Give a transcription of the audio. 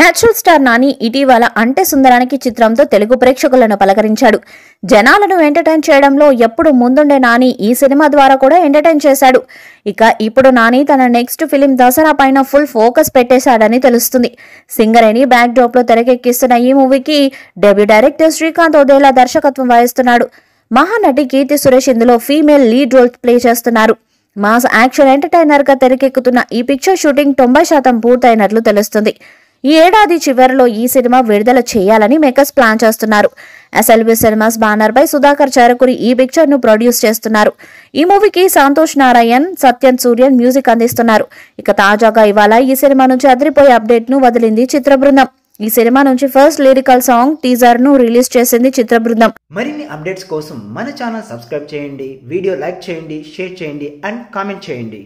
Natural star Nani ఇటీవల అంటే సుందరానికి చిత్రంతో తెలుగు ప్రేక్షకులను పలకరించాడు. జనాలను ఎంటర్టైన్ చేయడంలో ఎప్పుడు ముందుండే నాని ఈ సినిమా ద్వారా కూడా ఎంటర్టైన్ చేశాడు. ఇక ఇప్పుడు నాని తన నెక్స్ట్ ఫిలిం దసరా పైన ఫుల్ ఫోకస్ పెట్టేశాడని తెలుస్తుంది. సింగరేణి బ్యాక్ డ్రాప్ లో తెరకెక్కిస్తున్న ఈ మూవీకి డెబ్యూ డైరెక్టర్ శ్రీకాంత్ ఓదేలా దర్శకత్వం వహిస్తున్నాడు. మహానటి కీర్తి సురేష్ ఇందులో ఫీమేల్ లీడ్ రోల్ ప్లే చేస్తున్నారు. మాస్ యాక్షన్ ఎంటర్టైనర్ గా తెరకెక్కుతున్న ఈ పిక్చర్ షూటింగ్ 90% పూర్తయినట్లు తెలుస్తుంది. ఈ ఏడాది చివరిలో ఈ సినిమా విడుదల చేయాలని మేకర్స్ ప్లాన్ చేస్తున్నారు. ఎస్ఎల్బి సినిమాస్ బ్యానర్ పై సుధాకర్ చారకురి ఈ పిక్చర్ ను ప్రొడ్యూస్ చేస్తున్నారు. ఈ మూవీకి సంతోష్ నారాయణ్, సత్యన్ సూర్యన్ మ్యూజిక్ అందిస్తున్నారు. ఇక తాజాగా ఇవాళ ఈ సినిమా నుంచి అదిరిపోయే అప్డేట్ ను వదిలింది చిత్ర బృందం. ఈ సినిమా నుంచి ఫస్ట్ లిరికల్ సాంగ్ టీజర్ ను రిలీజ్ చేసింది చిత్ర బృందం. మరిన్ని అప్డేట్స్ కోసం మన ఛానల్ సబ్స్క్రైబ్ చేయండి, వీడియో లైక్ చేయండి, షేర్ చేయండి అండ్ కామెంట్ చేయండి.